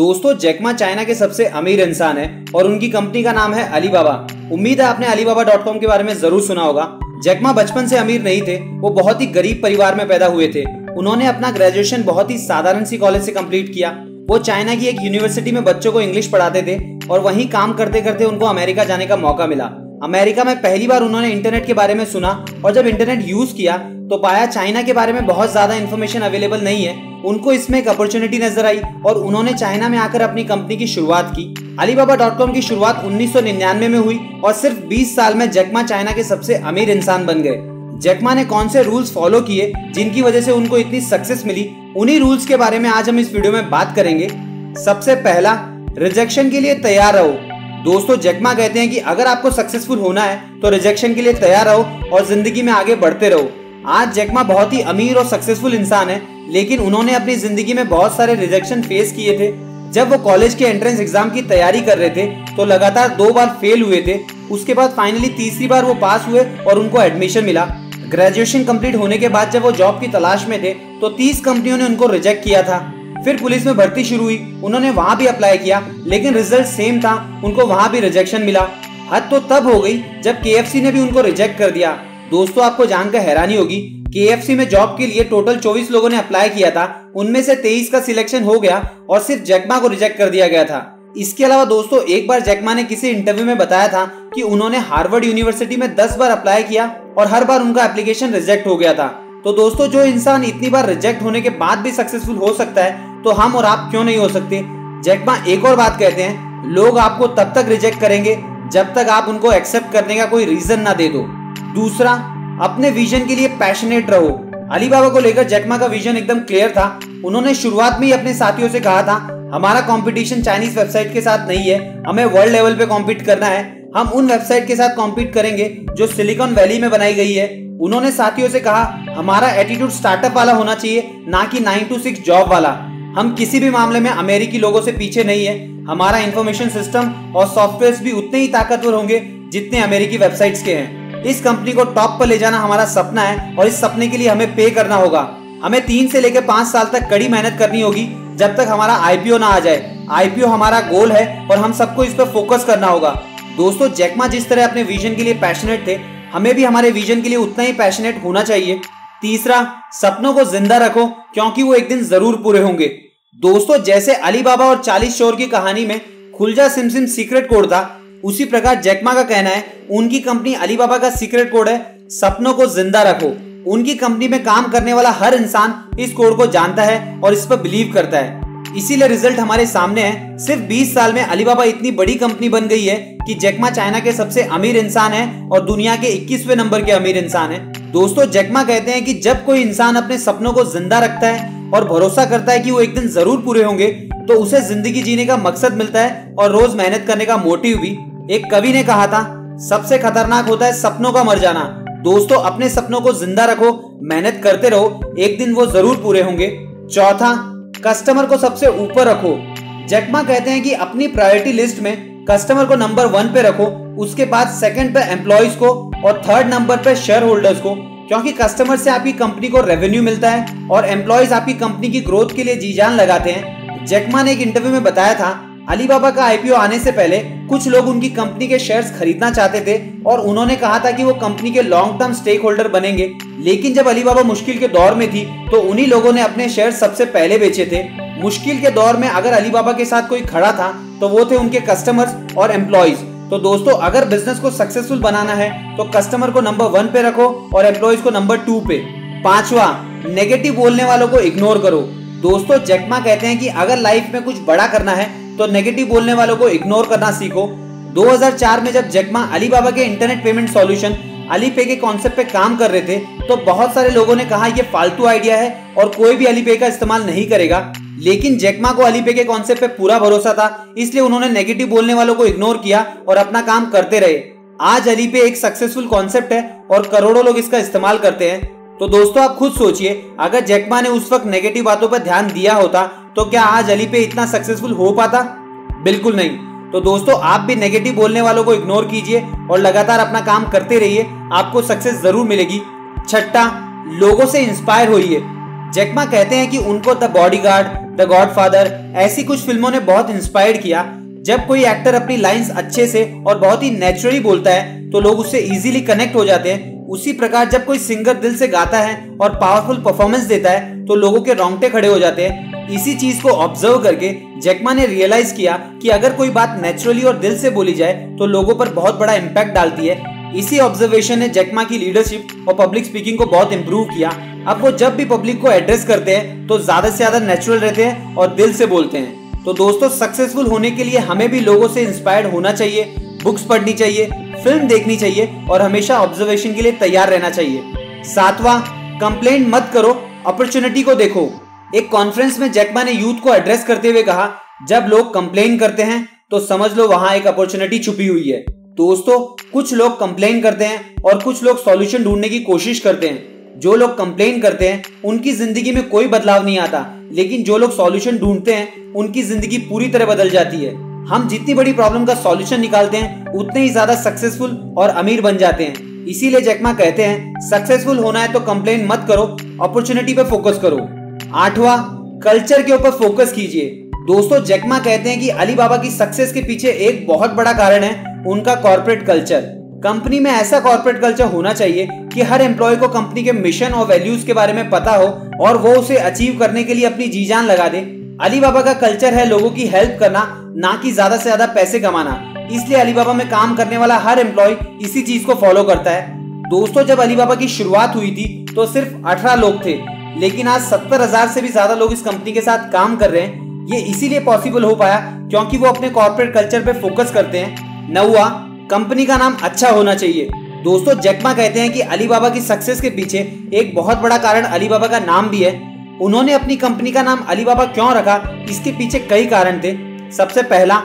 दोस्तों जैक मा चाइना के सबसे अमीर इंसान है और उनकी कंपनी का नाम है अलीबाबा। उम्मीद है आपने alibaba.com के बारे में जरूर सुना होगा। जैक मा बचपन से अमीर नहीं थे, वो बहुत ही गरीब परिवार में पैदा हुए थे। उन्होंने अपना ग्रेजुएशन बहुत ही साधारण सी कॉलेज से कंप्लीट किया। वो चाइना की एक यूनिवर्सिटी में बच्चों को इंग्लिश पढ़ाते थे और वहीं काम करते करते उनको अमेरिका जाने का मौका मिला। अमेरिका में पहली बार उन्होंने इंटरनेट के बारे में सुना और जब इंटरनेट यूज किया तो पाया चाइना के बारे में बहुत ज्यादा इन्फॉर्मेशन अवेलेबल नहीं है। उनको इसमें एक अपॉर्चुनिटी नजर आई और उन्होंने चाइना में आकर अपनी कंपनी की शुरुआत की। alibaba.com की शुरुआत 1999 में हुई और सिर्फ 20 साल में जैक मा चाइना के सबसे अमीर इंसान बन गए। जैक मा ने कौन से रूल्स फॉलो किए जिनकी वजह से उनको इतनी सक्सेस मिली, उन्हीं रूल्स के बारे में आज हम इस वीडियो में बात करेंगे। सबसे पहला, रिजेक्शन के लिए तैयार रहो। दोस्तों जैक मा कहते हैं कि अगर आपको सक्सेसफुल होना है तो रिजेक्शन के लिए तैयार रहो और जिंदगी में आगे बढ़ते रहो। आज जैक मा बहुत ही अमीर और सक्सेसफुल इंसान है, लेकिन उन्होंने अपनी जिंदगी में बहुत सारे रिजेक्शन फेस किए थे। जब वो कॉलेज के एंट्रेंस एग्जाम की तैयारी कर रहे थे तो लगातार 2 बार फेल हुए थे। उसके बाद फाइनली तीसरी बार वो पास हुए और उनको एडमिशन मिला। ग्रेजुएशन कंप्लीट होने के बाद जब वो जॉब की तलाश में थे तो 30 कंपनियों ने उनको रिजेक्ट किया था। फिर पुलिस में भर्ती शुरू हुई, उन्होंने वहाँ भी अप्लाई किया लेकिन रिजल्ट सेम था, उनको वहाँ भी रिजेक्शन मिला। हद तो तब हो गई जब KFC ने भी उनको रिजेक्ट कर दिया। दोस्तों आपको जानकर हैरानी होगी, KFC में जॉब के लिए टोटल 24 लोगों ने अप्लाई किया था, उनमें से 23 का सिलेक्शन हो गया और सिर्फ जैक मा को रिजेक्ट कर दिया गया था। इसके अलावा दोस्तों एक बार जैक मा ने किसी इंटरव्यू में बताया था कि उन्होंने हार्वर्ड यूनिवर्सिटी में 10 बार अप्लाई किया और हर बार उनका एप्लीकेशन रिजेक्ट हो गया था। तो दोस्तों जो इंसान इतनी बार रिजेक्ट होने के बाद भी सक्सेसफुल हो सकता है तो हम और आप क्यों नहीं हो सकते। जैक मा एक और बात कहते हैं, लोग आपको तब तक रिजेक्ट करेंगे जब तक आप उनको एक्सेप्ट करने का कोई रीजन ना दे दो। दूसरा, अपने विजन के लिए पैशनेट रहो। अलीबाबा को लेकर जैक मा का विजन एकदम क्लियर था। उन्होंने शुरुआत में ही अपने साथियों से कहा था, हमारा कंपटीशन चाइनीज वेबसाइट के साथ नहीं है, हमें वर्ल्ड लेवल पे कॉम्पीट करना है। हम उन वेबसाइट के साथ कॉम्पीट करेंगे जो सिलिकॉन वैली में बनाई गई है। उन्होंने साथियों से कहा, हमारा एटीट्यूड स्टार्टअप वाला होना चाहिए, ना कि 9 to 6 जॉब वाला। हम किसी भी मामले में अमेरिकी लोगों से पीछे नहीं है। हमारा इंफॉर्मेशन सिस्टम और सॉफ्टवेयर भी उतने ही ताकतवर होंगे जितने अमेरिकी वेबसाइट्स के हैं। इस कंपनी को टॉप पर ले जाना हमारा सपना है और इस सपने के लिए हमें पे करना होगा। हमें 3 से लेकर 5 साल तक कड़ी मेहनत करनी होगी जब तक हमारा IPO ना आ जाए। IPO हमारा गोल है और हम सबको इस पर फोकस करना होगा। दोस्तों जैक मा जिस तरह अपने विजन के लिए पैशनेट थे, हमें भी हमारे विजन के लिए उतना ही पैशनेट होना चाहिए। तीसरा, सपनों को जिंदा रखो क्योंकि वो एक दिन जरूर पूरे होंगे। दोस्तों जैसे अलीबाबा और 40 चोर की कहानी में खुल जा सिमसिम सीक्रेट कोड था, उसी प्रकार जैक मा का कहना है उनकी कंपनी अलीबाबा का सीक्रेट कोड है, सपनों को जिंदा रखो। उनकी कंपनी में काम करने वाला हर इंसान इस कोड को जानता है और इस पर बिलीव करता है। इसीलिए रिजल्ट हमारे सामने है। सिर्फ 20 साल में अलीबाबा इतनी बड़ी कंपनी बन गई है कि जैक मा चाइना के सबसे अमीर इंसान है और दुनिया के 21वें नंबर के अमीर इंसान है। दोस्तों जैक मा कहते हैं कि जब कोई इंसान अपने सपनों को जिंदा रखता है और भरोसा करता है कि वो एक दिन जरूर पूरे होंगे, तो उसे जिंदगी जीने का मकसद मिलता है और रोज मेहनत करने का मोटिव भी। एक कवि ने कहा था, सबसे खतरनाक होता है सपनों का मर जाना। दोस्तों अपने सपनों को जिंदा रखो, मेहनत करते रहो, एक दिन वो जरूर पूरे होंगे। चौथा, कस्टमर को सबसे ऊपर रखो। जैक मा कहते हैं कि अपनी प्रायोरिटी लिस्ट में कस्टमर को नंबर 1 पे रखो, उसके बाद सेकंड पे एम्प्लॉइज को और थर्ड नंबर पे शेयर होल्डर्स को, क्योंकि कस्टमर से आपकी कंपनी को रेवेन्यू मिलता है और एम्प्लॉइज आपकी कंपनी की ग्रोथ के लिए जी जान लगाते हैं। जैक मा ने एक इंटरव्यू में बताया था, अलीबाबा का IPO आने से पहले कुछ लोग उनकी कंपनी के शेयर्स खरीदना चाहते थे और उन्होंने कहा था कि वो कंपनी के लॉन्ग टर्म स्टेक होल्डर बनेंगे, लेकिन जब अलीबाबा मुश्किल के दौर में थी तो उन्हीं लोगों ने अपने शेयर सबसे पहले बेचे थे। मुश्किल के दौर में अगर अलीबाबा के साथ कोई खड़ा था तो वो थे उनके कस्टमर्स और एम्प्लॉइज। तो दोस्तों अगर बिजनेस को सक्सेसफुल बनाना है तो कस्टमर को नंबर 1 पे रखो और एम्प्लॉइज को नंबर 2 पे। पांचवा, नेगेटिव बोलने वालों को इग्नोर करो। दोस्तों जैक मा कहते हैं कि अगर लाइफ में कुछ बड़ा करना है तो नेगेटिव बोलने वालों को इग्नोर करना सीखो। 2004 में जब जैक मा अलीबाबा के इंटरनेट पेमेंट सॉल्यूशन अलीपे के कॉन्सेप्ट पे काम कर रहे थे तो बहुत सारे लोगों ने कहा ये फालतू आइडिया है और कोई भी अलीपे का इस्तेमाल नहीं करेगा, लेकिन जैक मा को अलीपे के कॉन्सेप्ट पे पूरा भरोसा था, इसलिए उन्होंने नेगेटिव बोलने वालों को इग्नोर किया और अपना काम करते रहे। आज अलीपे एक सक्सेसफुल कॉन्सेप्ट है और करोड़ों लोग इसका इस्तेमाल करते हैं। तो दोस्तों आप खुद सोचिए, अगर जैक मा ने उस वक्त नेगेटिव बातों पर ध्यान दिया होता तो क्या आज अलीपे इतना सक्सेसफुल हो पाता? बिल्कुल नहीं। तो दोस्तों आप भी नेगेटिव बोलने वालों को इग्नोर कीजिए और लगातार अपना काम करते रहिए, आपको सक्सेस जरूर मिलेगी। छठा, लोगों से इंस्पायर होइए। जैक मा कहते हैं कि उनको द बॉडीगार्ड, द गॉडफादर ऐसी कुछ फिल्मों ने बहुत इंस्पायर किया। जब कोई एक्टर अपनी लाइंस अच्छे से और बहुत ही नेचुरली बोलता है तो लोग उससे इजीली कनेक्ट हो जाते हैं। उसी प्रकार जब कोई सिंगर दिल से गाता है और पावरफुल परफॉर्मेंस देता है तो लोगों के रोंगटे खड़े हो जाते हैं। इसी चीज को ऑब्जर्व करके जैक मा ने रियलाइज किया कि अगर कोई बात नेचुरली और दिल से बोली जाए तो लोगों पर बहुत बड़ा इम्पैक्ट डालती है। इसी ऑब्जर्वेशन ने जैक मा की लीडरशिप और पब्लिक स्पीकिंग को बहुत इम्प्रूव किया। अब वो जब भी पब्लिक को एड्रेस करते हैं तो ज्यादा से ज्यादा नेचुरल रहते हैं और दिल से बोलते हैं। तो दोस्तों, सक्सेसफुल होने के लिए हमें भी लोगों से इंस्पायर्ड होना चाहिए, बुक्स पढ़नी चाहिए, फिल्म देखनी चाहिए और हमेशा ऑब्जर्वेशन के लिए तैयार रहना चाहिए। सातवां, कंप्लेंट मत करो, अपॉर्चुनिटी को देखो। एक कॉन्फ्रेंस में जैक मा ने यूथ को एड्रेस करते हुए कहा, जब लोग कंप्लेन करते हैं तो समझ लो वहां एक अपॉर्चुनिटी छुपी हुई है। दोस्तों, कुछ लोग कंप्लेन करते हैं और कुछ लोग सॉल्यूशन ढूंढने की कोशिश करते हैं। जो लोग कंप्लेन करते हैं उनकी जिंदगी में कोई बदलाव नहीं आता, लेकिन जो लोग सॉल्यूशन ढूंढते हैं उनकी जिंदगी पूरी तरह बदल जाती है। हम जितनी बड़ी प्रॉब्लम का सॉल्यूशन निकालते हैं उतने ही ज्यादा सक्सेसफुल और अमीर बन जाते हैं। इसीलिए जैक मा कहते हैं, सक्सेसफुल होना है तो कंप्लेन मत करो, अपॉर्चुनिटी पे फोकस करो। आठवां, कल्चर के ऊपर फोकस कीजिए। दोस्तों, जैक मा कहते हैं कि अलीबाबा की सक्सेस के पीछे एक बहुत बड़ा कारण है उनका कॉर्पोरेट कल्चर। कंपनी में ऐसा कॉर्पोरेट कल्चर होना चाहिए कि हर एम्प्लॉय को कंपनी के मिशन और वैल्यूज के बारे में पता हो और वो उसे अचीव करने के लिए अपनी जी जान लगा दे। अलीबाबा का कल्चर है लोगों की हेल्प करना, ना कि ज्यादा से ज्यादा पैसे कमाना। इसलिए अलीबाबा में काम करने वाला हर एम्प्लॉय इसी चीज को फॉलो करता है। दोस्तों, जब अलीबाबा की शुरुआत हुई थी तो सिर्फ 18 लोग थे, लेकिन आज 70,000 से भी ज्यादा लोग इस कंपनी के साथ काम कर रहे हैं। ये इसीलिए पॉसिबल हो पाया क्योंकि वो अपने कॉर्पोरेट कल्चर पे फोकस करते हैं। 9वां, कंपनी का नाम अच्छा होना चाहिए। दोस्तों, जैक मा कहते हैं कि अलीबाबा की सक्सेस के पीछे एक बहुत बड़ा कारण अलीबाबा का नाम भी है। उन्होंने अपनी कंपनी का नाम अलीबाबा क्यों रखा, इसके पीछे कई कारण थे। सबसे पहला,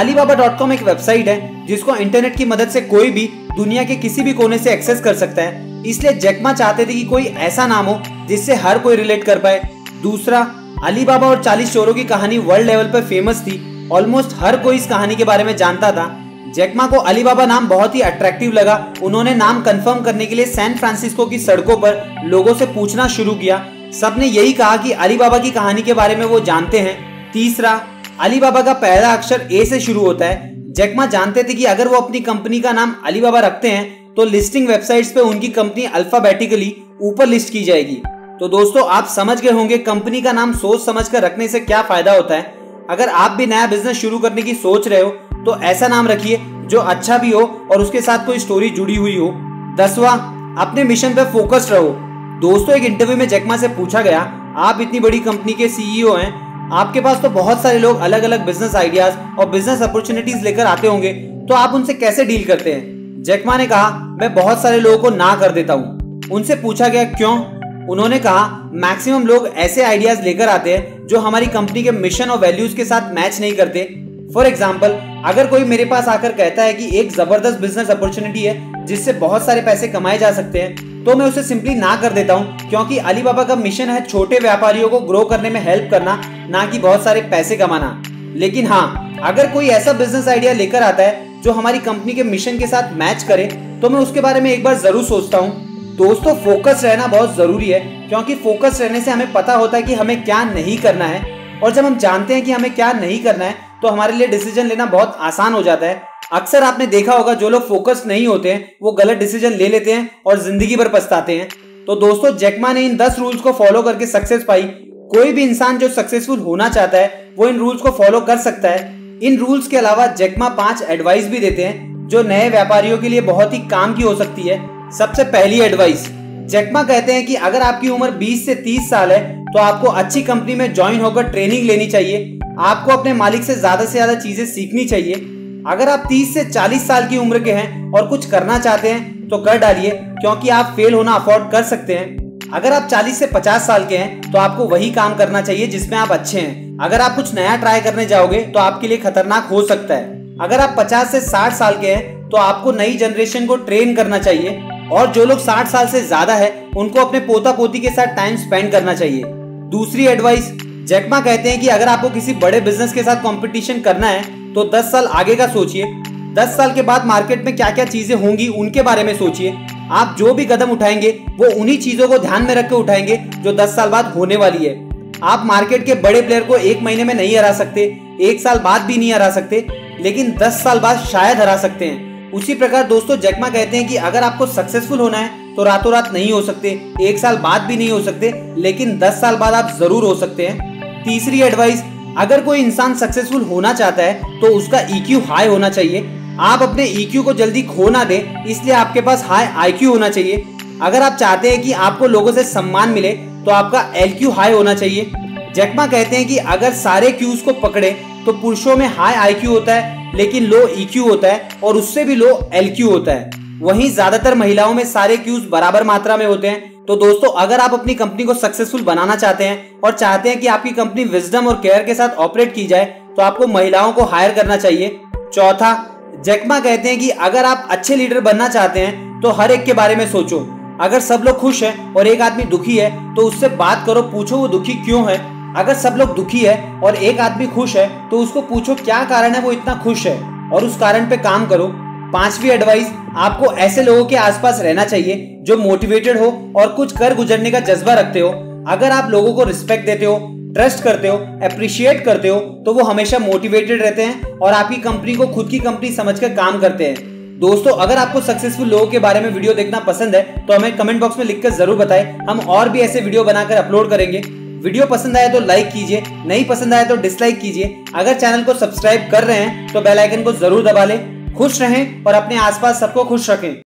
alibaba.com एक वेबसाइट है जिसको इंटरनेट की मदद से कोई भी दुनिया के किसी भी कोने से एक्सेस कर सकता है। इसलिए जैक मा चाहते थे कि कोई ऐसा नाम हो जिससे हर कोई रिलेट कर पाए। दूसरा, अलीबाबा और 40 चोरों की कहानी वर्ल्ड लेवल पर फेमस थी, ऑलमोस्ट हर कोई इस कहानी के बारे में जानता था। जैक मा को अलीबाबा नाम बहुत ही अट्रैक्टिव लगा। उन्होंने नाम कंफर्म करने के लिए सैन फ्रांसिस्को की सड़कों पर लोगों से पूछना शुरू किया। सबने यही कहा कि अलीबाबा की कहानी के बारे में वो जानते हैं। तीसरा, अलीबाबा का पहला अक्षर ए से शुरू होता है। जैक मा जानते थे कि अगर वो अपनी कंपनी का नाम अलीबाबा रखते हैं तो लिस्टिंग वेबसाइट्स पे उनकी कंपनी अल्फाबेटिकली ऊपर लिस्ट की जाएगी। तो दोस्तों, आप समझ गए होंगे कंपनी का नाम सोच समझ कर रखने से क्या फायदा होता है। अगर आप भी नया बिजनेस शुरू करने की सोच रहे हो तो ऐसा नाम रखिए जो अच्छा भी हो और उसके साथ कोई स्टोरी जुड़ी हुई हो। 10वां, अपने मिशन पे फोकस्ड रहो। दोस्तों, एक इंटरव्यू में जैक मा से पूछा गया, आप इतनी बड़ी कंपनी के सीईओ हैं, आपके पास तो बहुत सारे लोग अलग अलग बिजनेस आइडियाज और बिजनेस अपॉर्चुनिटीज लेकर आते होंगे, तो आप उनसे कैसे डील करते हैं? जैक मा ने कहा, मैं बहुत सारे लोगों को ना कर देता हूँ। उनसे पूछा गया क्यों? उन्होंने कहा, मैक्सिमम लोग ऐसे आइडियाज लेकर आते हैं जो हमारी कंपनी के मिशन और वैल्यूज के साथ मैच नहीं करते। फॉर एग्जाम्पल, अगर कोई मेरे पास आकर कहता है कि एक जबरदस्त बिजनेस अपॉर्चुनिटी है जिससे बहुत सारे पैसे कमाए जा सकते हैं, तो मैं उसे सिंपली ना कर देता हूँ, क्योंकि अलीबाबा का मिशन है छोटे व्यापारियों को ग्रो करने में हेल्प करना, ना कि बहुत सारे पैसे कमाना। लेकिन हाँ, अगर कोई ऐसा बिजनेस आइडिया लेकर आता है जो हमारी कंपनी के मिशन के साथ मैच करे, तो मैं उसके बारे में एक बार जरूर सोचता हूँ। दोस्तों, फोकस रहना बहुत जरूरी है, क्योंकि फोकस रहने से हमें पता होता है कि हमें क्या नहीं करना है, और जब हम जानते हैं कि हमें क्या नहीं करना है तो हमारे लिए डिसीजन लेना बहुत आसान हो जाता है। अक्सर आपने देखा होगा, जो लोग फोकस्ड नहीं होते हैं वो गलत डिसीजन ले लेते हैं और जिंदगी भर पछताते हैं। तो दोस्तों, जैक मा ने इन 10 रूल्स को फॉलो करके सक्सेस पाई। कोई भी इंसान जो सक्सेसफुल होना चाहता है वो इन रूल्स को फॉलो कर सकता है। इन रूल्स के अलावा जैक मा 5 एडवाइस भी देते हैं जो नए व्यापारियों के लिए बहुत ही काम की हो सकती है। सबसे पहली एडवाइस, जैक मा कहते हैं कि अगर आपकी उम्र 20 से 30 साल है तो आपको अच्छी कंपनी में ज्वाइन होकर ट्रेनिंग लेनी चाहिए। आपको अपने मालिक से ज्यादा चीजें सीखनी चाहिए। अगर आप 30 से 40 साल की उम्र के हैं और कुछ करना चाहते हैं तो कर डालिए, क्योंकि आप फेल होना अफोर्ड कर सकते हैं। अगर आप 40 से 50 साल के हैं तो आपको वही काम करना चाहिए जिसमें आप अच्छे हैं। अगर आप कुछ नया ट्राई करने जाओगे तो आपके लिए खतरनाक हो सकता है। अगर आप 50 से 60 साल के हैं तो आपको नई जनरेशन को ट्रेन करना चाहिए, और जो लोग 60 साल से ज्यादा है उनको अपने पोता पोती के साथ टाइम स्पेंड करना चाहिए। दूसरी एडवाइस, जैक मा कहते हैं कि अगर आपको किसी बड़े बिजनेस के साथ कंपटीशन करना है तो 10 साल आगे का सोचिए। 10 साल के बाद मार्केट में क्या क्या चीजें होंगी उनके बारे में सोचिए। आप जो भी कदम उठाएंगे वो उन्हीं चीजों को ध्यान में रख के उठाएंगे जो 10 साल बाद होने वाली है। आप मार्केट के बड़े प्लेयर को एक महीने में नहीं हरा सकते, एक साल बाद भी नहीं हरा सकते, लेकिन 10 साल बाद शायद हरा सकते हैं। उसी प्रकार दोस्तों जैक मा कहते हैं कि अगर आपको सक्सेसफुल होना है तो रातों रात नहीं हो सकते, एक साल बाद भी नहीं हो सकते, लेकिन 10 साल बाद आप जरूर हो सकते हैं। तीसरी एडवाइस, अगर कोई इंसान सक्सेसफुल होना चाहता है तो उसका EQ हाई होना चाहिए। आप अपने EQ को जल्दी खो ना दें, इसलिए आपके पास हाई IQ होना चाहिए। अगर आप चाहते हैं कि आपको लोगों से सम्मान मिले तो आपका LQ हाई होना चाहिए। जैक मा कहते हैं कि अगर सारे Qs को पकड़े तो पुरुषों में हाई IQ होता है लेकिन लो EQ होता है और उससे भी लो LQ होता है। वहीं ज्यादातर महिलाओं में सारे Qs बराबर मात्रा में होते हैं। तो दोस्तों अगर आप अपनी कंपनी को सक्सेसफुल बनाना चाहते हैं और चाहते हैं कि आपकी कंपनी विजडम और केयर के साथ ऑपरेट की जाए तो आपको महिलाओं को हायर करना चाहिए। चौथा, जैक मा कहते हैं कि अगर आप अच्छे लीडर बनना चाहते हैं तो हर एक के बारे में सोचो। अगर सब लोग खुश हैं और एक आदमी दुखी है तो उससे बात करो, पूछो वो दुखी क्यों है। अगर सब लोग दुखी है और एक आदमी खुश है तो उसको पूछो क्या कारण है वो इतना खुश है और उस कारण पे काम करो। पांचवी एडवाइस, आपको ऐसे लोगों के आसपास रहना चाहिए जो मोटिवेटेड हो और कुछ कर गुजरने का जज्बा रखते हो। अगर आप लोगों को रिस्पेक्ट देते हो, ट्रस्ट करते हो, अप्रिशिएट करते हो तो वो हमेशा मोटिवेटेड रहते हैं और आपकी कंपनी को खुद की कंपनी समझकर काम करते हैं। दोस्तों अगर आपको सक्सेसफुल लोगों के बारे में वीडियो देखना पसंद है तो हमें कमेंट बॉक्स में लिखकर जरूर बताएं। हम और भी ऐसे वीडियो बनाकर अपलोड करेंगे। वीडियो पसंद आया तो लाइक कीजिए, नहीं पसंद आया तो डिसलाइक कीजिए। अगर चैनल को सब्सक्राइब कर रहे हैं तो बेल आइकन को जरूर दबा लें। खुश रहें और अपने आसपास सबको खुश रखें।